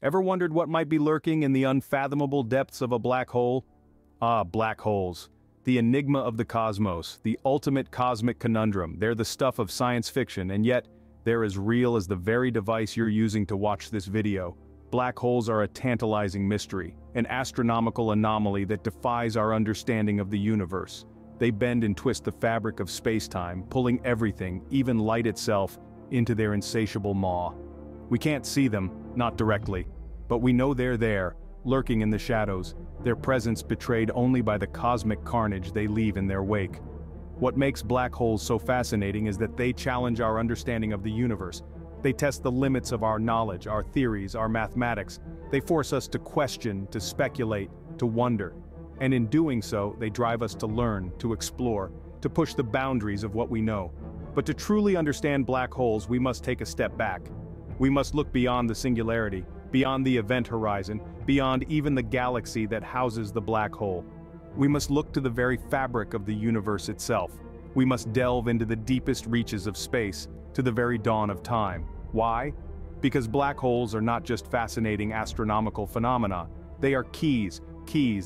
Ever wondered what might be lurking in the unfathomable depths of a black hole? Ah, black holes. The enigma of the cosmos, the ultimate cosmic conundrum. They're the stuff of science fiction, and yet, they're as real as the very device you're using to watch this video. Black holes are a tantalizing mystery, an astronomical anomaly that defies our understanding of the universe. They bend and twist the fabric of space-time, pulling everything, even light itself, into their insatiable maw. We can't see them, not directly, but we know they're there, lurking in the shadows, their presence betrayed only by the cosmic carnage they leave in their wake. What makes black holes so fascinating is that they challenge our understanding of the universe. They test the limits of our knowledge, our theories, our mathematics. They force us to question, to speculate, to wonder. And in doing so, they drive us to learn, to explore, to push the boundaries of what we know. But to truly understand black holes, we must take a step back. We must look beyond the singularity, beyond the event horizon, beyond even the galaxy that houses the black hole. We must look to the very fabric of the universe itself. We must delve into the deepest reaches of space, to the very dawn of time. Why? Because black holes are not just fascinating astronomical phenomena. They are keys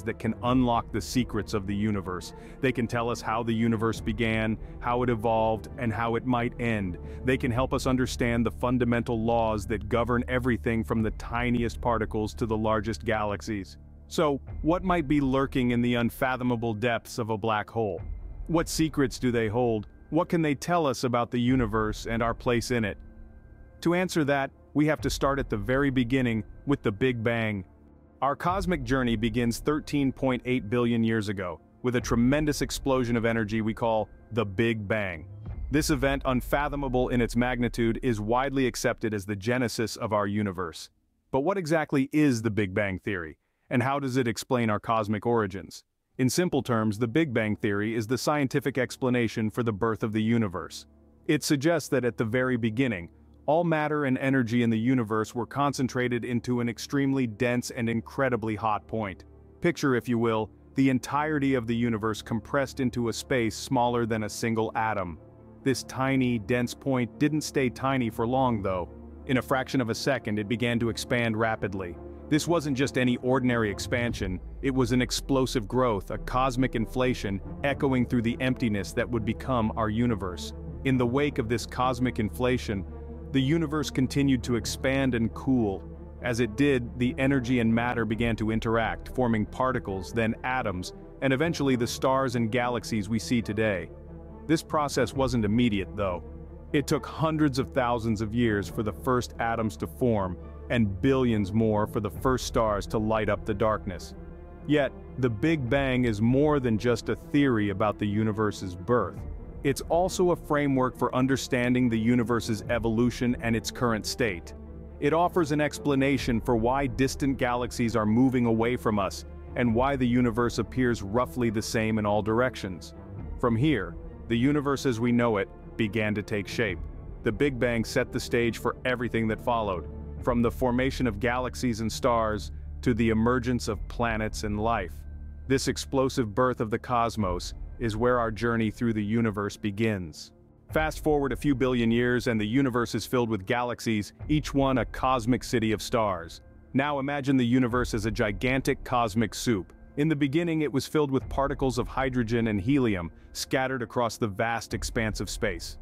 that can unlock the secrets of the universe. They can tell us how the universe began, how it evolved, and how it might end. They can help us understand the fundamental laws that govern everything from the tiniest particles to the largest galaxies. So, what might be lurking in the unfathomable depths of a black hole? What secrets do they hold? What can they tell us about the universe and our place in it? To answer that, we have to start at the very beginning, with the Big Bang. Our cosmic journey begins 13.8 billion years ago, with a tremendous explosion of energy we call the Big Bang. This event, unfathomable in its magnitude, is widely accepted as the genesis of our universe. But what exactly is the Big Bang theory, and how does it explain our cosmic origins? In simple terms, the Big Bang theory is the scientific explanation for the birth of the universe. It suggests that at the very beginning, all matter and energy in the universe were concentrated into an extremely dense and incredibly hot point. Picture, if you will, the entirety of the universe compressed into a space smaller than a single atom. This tiny, dense point didn't stay tiny for long, though. In a fraction of a second, it began to expand rapidly. This wasn't just any ordinary expansion, it was an explosive growth, a cosmic inflation, echoing through the emptiness that would become our universe. In the wake of this cosmic inflation, the universe continued to expand and cool. As it did, the energy and matter began to interact, forming particles, then atoms, and eventually the stars and galaxies we see today. This process wasn't immediate, though. It took hundreds of thousands of years for the first atoms to form, and billions more for the first stars to light up the darkness. Yet, the Big Bang is more than just a theory about the universe's birth. It's also a framework for understanding the universe's evolution and its current state. It offers an explanation for why distant galaxies are moving away from us, and why the universe appears roughly the same in all directions. From here, the universe as we know it began to take shape. The Big Bang set the stage for everything that followed, from the formation of galaxies and stars to the emergence of planets and life. This explosive birth of the cosmos is where our journey through the universe begins. Fast forward a few billion years and the universe is filled with galaxies, each one a cosmic city of stars. Now imagine the universe as a gigantic cosmic soup. In the beginning, it was filled with particles of hydrogen and helium scattered across the vast expanse of space.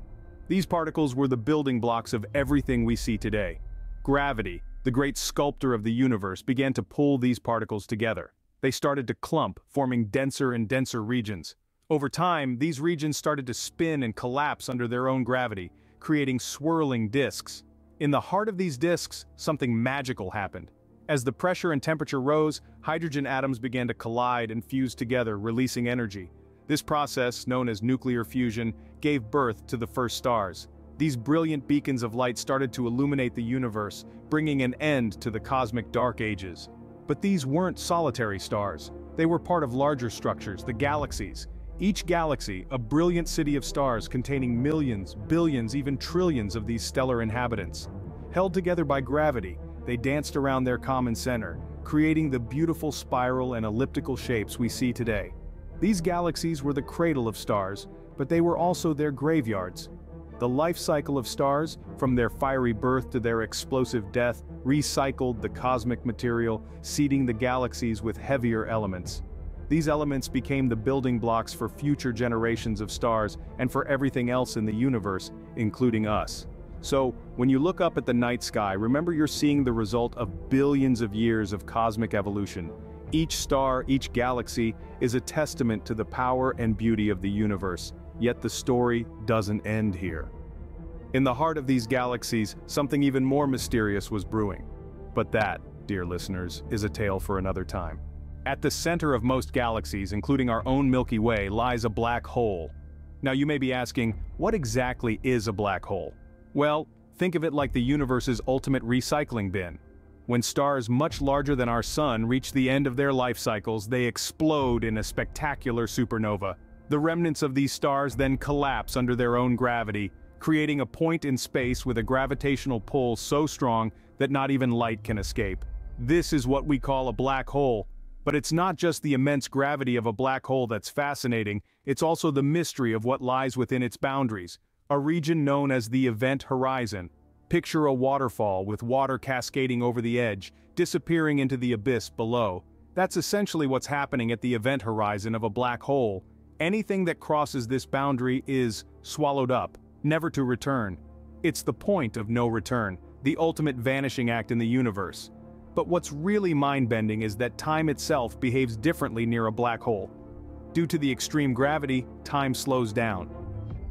These particles were the building blocks of everything we see today. Gravity, the great sculptor of the universe, began to pull these particles together. They started to clump, forming denser and denser regions. Over time, these regions started to spin and collapse under their own gravity, creating swirling disks. In the heart of these disks, something magical happened. As the pressure and temperature rose, hydrogen atoms began to collide and fuse together, releasing energy. This process, known as nuclear fusion, gave birth to the first stars. These brilliant beacons of light started to illuminate the universe, bringing an end to the cosmic dark ages. But these weren't solitary stars. They were part of larger structures, the galaxies. Each galaxy, a brilliant city of stars containing millions, billions, even trillions of these stellar inhabitants. Held together by gravity, they danced around their common center, creating the beautiful spiral and elliptical shapes we see today. These galaxies were the cradle of stars, but they were also their graveyards. The life cycle of stars, from their fiery birth to their explosive death, recycled the cosmic material, seeding the galaxies with heavier elements. These elements became the building blocks for future generations of stars and for everything else in the universe, including us. So, when you look up at the night sky, remember you're seeing the result of billions of years of cosmic evolution. Each star, each galaxy, is a testament to the power and beauty of the universe. Yet the story doesn't end here. In the heart of these galaxies, something even more mysterious was brewing. But that, dear listeners, is a tale for another time. At the center of most galaxies, including our own Milky Way, lies a black hole. Now you may be asking, what exactly is a black hole? Well, think of it like the universe's ultimate recycling bin. When stars much larger than our sun reach the end of their life cycles, they explode in a spectacular supernova. The remnants of these stars then collapse under their own gravity, creating a point in space with a gravitational pull so strong that not even light can escape. This is what we call a black hole. But it's not just the immense gravity of a black hole that's fascinating, it's also the mystery of what lies within its boundaries, a region known as the event horizon. Picture a waterfall with water cascading over the edge, disappearing into the abyss below. That's essentially what's happening at the event horizon of a black hole. Anything that crosses this boundary is swallowed up, never to return. It's the point of no return, the ultimate vanishing act in the universe. But what's really mind-bending is that time itself behaves differently near a black hole. Due to the extreme gravity, time slows down.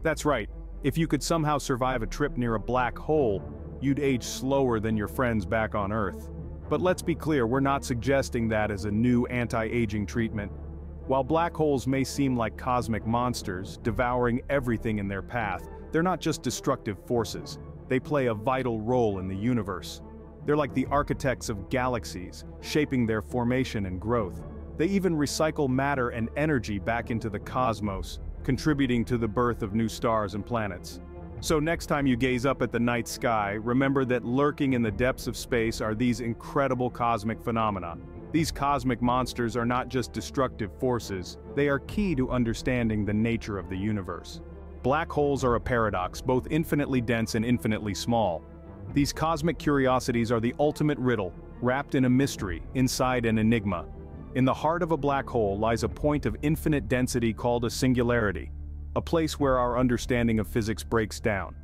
That's right, if you could somehow survive a trip near a black hole, you'd age slower than your friends back on Earth. But let's be clear, we're not suggesting that as a new anti-aging treatment. While black holes may seem like cosmic monsters, devouring everything in their path, they're not just destructive forces. They play a vital role in the universe. They're like the architects of galaxies, shaping their formation and growth. They even recycle matter and energy back into the cosmos, contributing to the birth of new stars and planets. So next time you gaze up at the night sky, remember that lurking in the depths of space are these incredible cosmic phenomena. These cosmic monsters are not just destructive forces, they are key to understanding the nature of the universe. Black holes are a paradox, both infinitely dense and infinitely small. These cosmic curiosities are the ultimate riddle, wrapped in a mystery, inside an enigma. In the heart of a black hole lies a point of infinite density called a singularity, a place where our understanding of physics breaks down.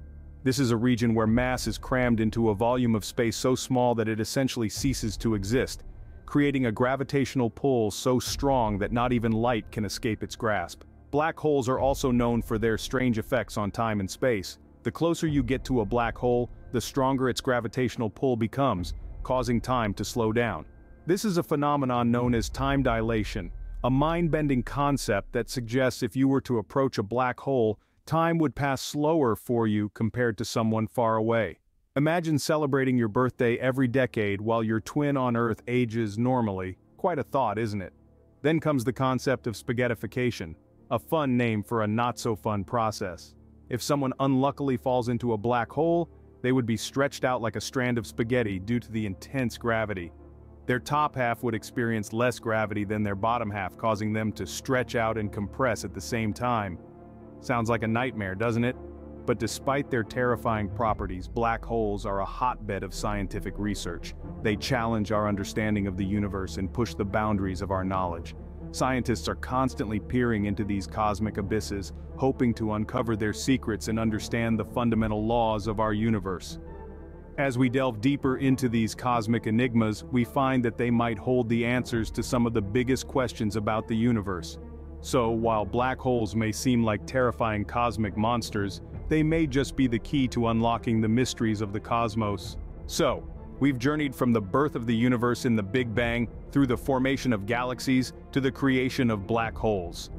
This is a region where mass is crammed into a volume of space so small that it essentially ceases to exist, creating a gravitational pull so strong that not even light can escape its grasp. Black holes are also known for their strange effects on time and space. The closer you get to a black hole, the stronger its gravitational pull becomes, causing time to slow down. This is a phenomenon known as time dilation, a mind-bending concept that suggests if you were to approach a black hole, time would pass slower for you compared to someone far away. Imagine celebrating your birthday every decade while your twin on Earth ages normally. Quite a thought, isn't it? Then comes the concept of spaghettification, a fun name for a not-so-fun process. If someone unluckily falls into a black hole, they would be stretched out like a strand of spaghetti due to the intense gravity. Their top half would experience less gravity than their bottom half, causing them to stretch out and compress at the same time. Sounds like a nightmare, doesn't it? But despite their terrifying properties, black holes are a hotbed of scientific research. They challenge our understanding of the universe and push the boundaries of our knowledge. Scientists are constantly peering into these cosmic abysses, hoping to uncover their secrets and understand the fundamental laws of our universe. As we delve deeper into these cosmic enigmas, we find that they might hold the answers to some of the biggest questions about the universe. So, while black holes may seem like terrifying cosmic monsters, they may just be the key to unlocking the mysteries of the cosmos. So, we've journeyed from the birth of the universe in the Big Bang, through the formation of galaxies, to the creation of black holes.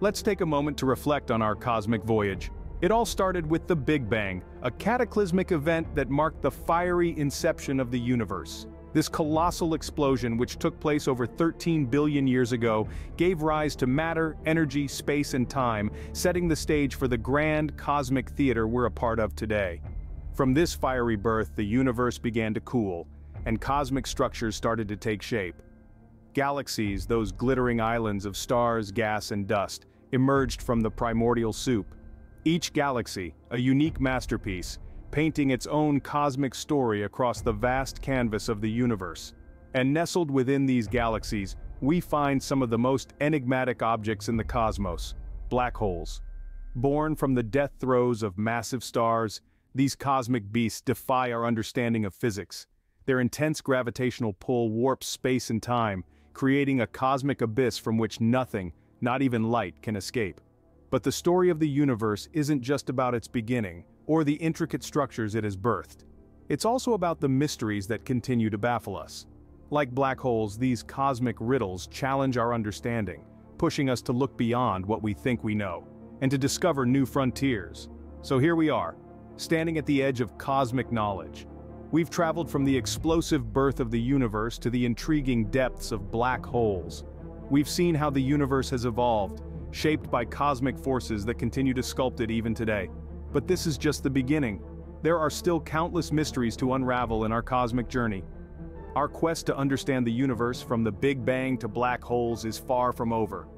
Let's take a moment to reflect on our cosmic voyage. It all started with the Big Bang, a cataclysmic event that marked the fiery inception of the universe. This colossal explosion, which took place over 13 billion years ago, gave rise to matter, energy, space, and time, setting the stage for the grand cosmic theater we're a part of today. From this fiery birth, the universe began to cool, and cosmic structures started to take shape. Galaxies, those glittering islands of stars, gas, and dust, emerged from the primordial soup. Each galaxy, a unique masterpiece, painting its own cosmic story across the vast canvas of the universe. And nestled within these galaxies, we find some of the most enigmatic objects in the cosmos: black holes. Born from the death throes of massive stars, these cosmic beasts defy our understanding of physics. Their intense gravitational pull warps space and time, creating a cosmic abyss from which nothing, not even light, can escape. But the story of the universe isn't just about its beginning, or the intricate structures it has birthed. It's also about the mysteries that continue to baffle us. Like black holes, these cosmic riddles challenge our understanding, pushing us to look beyond what we think we know, and to discover new frontiers. So here we are, standing at the edge of cosmic knowledge. We've traveled from the explosive birth of the universe to the intriguing depths of black holes. We've seen how the universe has evolved, shaped by cosmic forces that continue to sculpt it even today. But this is just the beginning. There are still countless mysteries to unravel in our cosmic journey. Our quest to understand the universe from the Big Bang to black holes is far from over.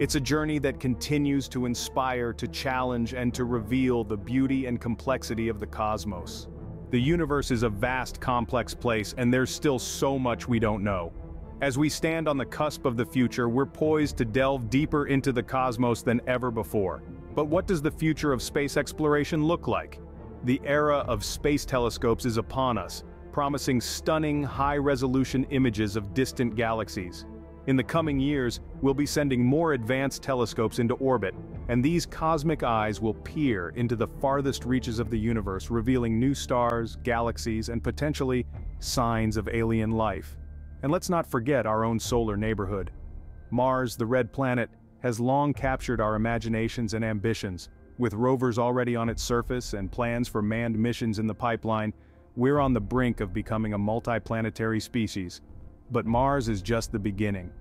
It's a journey that continues to inspire, to challenge, and to reveal the beauty and complexity of the cosmos. The universe is a vast, complex place, and there's still so much we don't know. As we stand on the cusp of the future, we're poised to delve deeper into the cosmos than ever before. But what does the future of space exploration look like? The era of space telescopes is upon us, promising stunning, high-resolution images of distant galaxies. In the coming years, we'll be sending more advanced telescopes into orbit, and these cosmic eyes will peer into the farthest reaches of the universe, revealing new stars, galaxies, and potentially signs of alien life. And let's not forget our own solar neighborhood. Mars, the red planet, has long captured our imaginations and ambitions. With rovers already on its surface and plans for manned missions in the pipeline, we're on the brink of becoming a multiplanetary species. But Mars is just the beginning.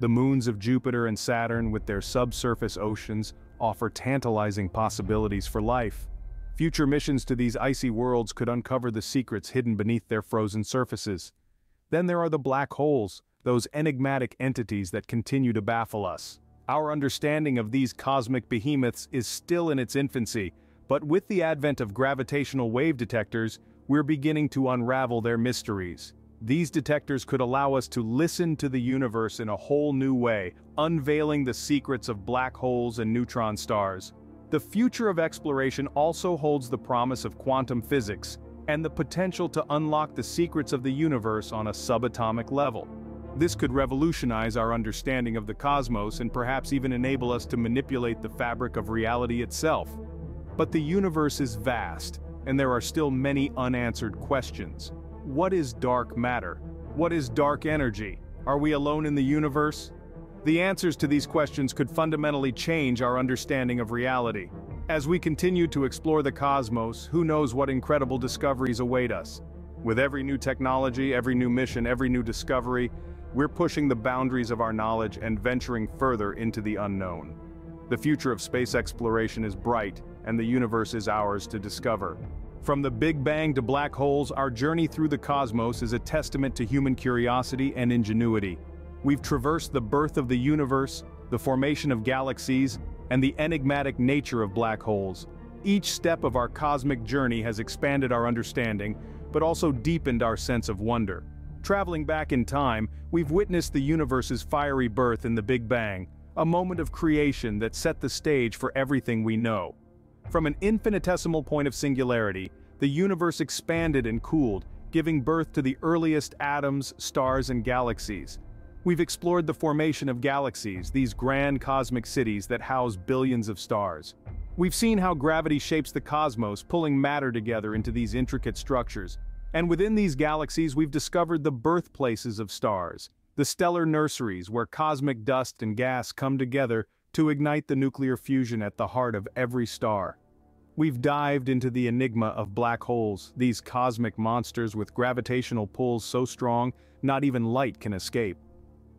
The moons of Jupiter and Saturn, with their subsurface oceans, offer tantalizing possibilities for life. Future missions to these icy worlds could uncover the secrets hidden beneath their frozen surfaces. Then there are the black holes, those enigmatic entities that continue to baffle us. Our understanding of these cosmic behemoths is still in its infancy, but with the advent of gravitational wave detectors, we're beginning to unravel their mysteries. These detectors could allow us to listen to the universe in a whole new way, unveiling the secrets of black holes and neutron stars. The future of exploration also holds the promise of quantum physics and the potential to unlock the secrets of the universe on a subatomic level. This could revolutionize our understanding of the cosmos and perhaps even enable us to manipulate the fabric of reality itself. But the universe is vast, and there are still many unanswered questions. What is dark matter? What is dark energy? Are we alone in the universe? The answers to these questions could fundamentally change our understanding of reality. As we continue to explore the cosmos, who knows what incredible discoveries await us? With every new technology, every new mission, every new discovery, we're pushing the boundaries of our knowledge and venturing further into the unknown. The future of space exploration is bright, and the universe is ours to discover. From the Big Bang to black holes, our journey through the cosmos is a testament to human curiosity and ingenuity. We've traversed the birth of the universe, the formation of galaxies, and the enigmatic nature of black holes. Each step of our cosmic journey has expanded our understanding, but also deepened our sense of wonder. Traveling back in time, we've witnessed the universe's fiery birth in the Big Bang, a moment of creation that set the stage for everything we know. From an infinitesimal point of singularity, the universe expanded and cooled, giving birth to the earliest atoms, stars, and galaxies. We've explored the formation of galaxies, these grand cosmic cities that house billions of stars. We've seen how gravity shapes the cosmos, pulling matter together into these intricate structures. And within these galaxies, we've discovered the birthplaces of stars, the stellar nurseries where cosmic dust and gas come together to ignite the nuclear fusion at the heart of every star. We've dived into the enigma of black holes, these cosmic monsters with gravitational pulls so strong not even light can escape.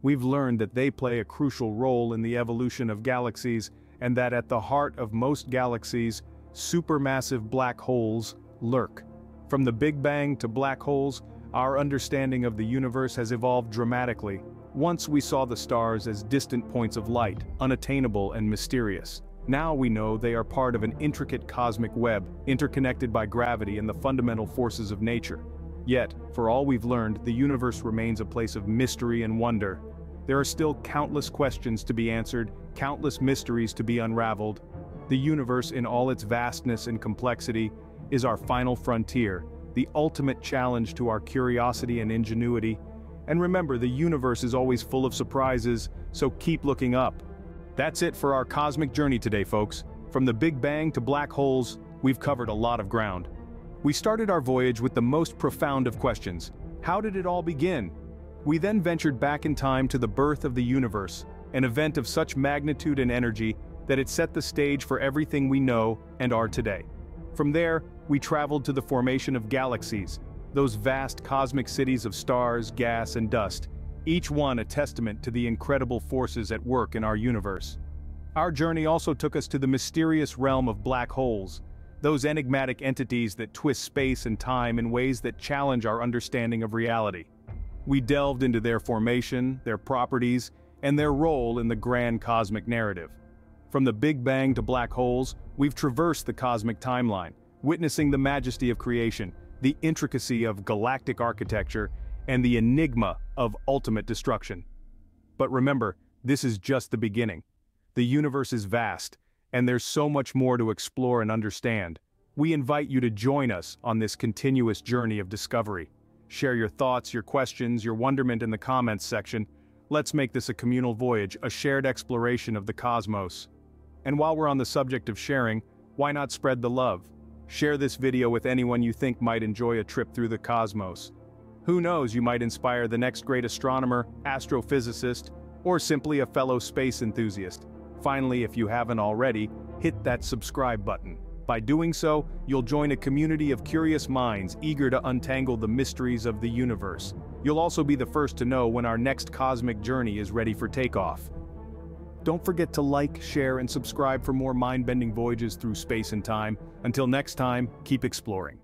We've learned that they play a crucial role in the evolution of galaxies, and that at the heart of most galaxies, supermassive black holes lurk. From the Big Bang to black holes, our understanding of the universe has evolved dramatically. Once we saw the stars as distant points of light, unattainable and mysterious. Now we know they are part of an intricate cosmic web, interconnected by gravity and the fundamental forces of nature. Yet, for all we've learned, the universe remains a place of mystery and wonder. There are still countless questions to be answered, countless mysteries to be unraveled. The universe, in all its vastness and complexity, is our final frontier, the ultimate challenge to our curiosity and ingenuity. And remember, the universe is always full of surprises, so keep looking up. That's it for our cosmic journey today, folks. From the Big Bang to black holes, we've covered a lot of ground. We started our voyage with the most profound of questions. How did it all begin? We then ventured back in time to the birth of the universe, an event of such magnitude and energy that it set the stage for everything we know and are today. From there, we traveled to the formation of galaxies, those vast cosmic cities of stars, gas, and dust, each one a testament to the incredible forces at work in our universe. Our journey also took us to the mysterious realm of black holes, those enigmatic entities that twist space and time in ways that challenge our understanding of reality. We delved into their formation, their properties, and their role in the grand cosmic narrative. From the Big Bang to black holes, we've traversed the cosmic timeline, witnessing the majesty of creation, the intricacy of galactic architecture, and the enigma of ultimate destruction. But remember, this is just the beginning. The universe is vast, and there's so much more to explore and understand. We invite you to join us on this continuous journey of discovery. Share your thoughts, your questions, your wonderment in the comments section. Let's make this a communal voyage, a shared exploration of the cosmos. And while we're on the subject of sharing, why not spread the love? Share this video with anyone you think might enjoy a trip through the cosmos. Who knows, you might inspire the next great astronomer, astrophysicist, or simply a fellow space enthusiast. Finally, if you haven't already, hit that subscribe button. By doing so, you'll join a community of curious minds eager to untangle the mysteries of the universe. You'll also be the first to know when our next cosmic journey is ready for takeoff. Don't forget to like, share, and subscribe for more mind-bending voyages through space and time. Until next time, keep exploring.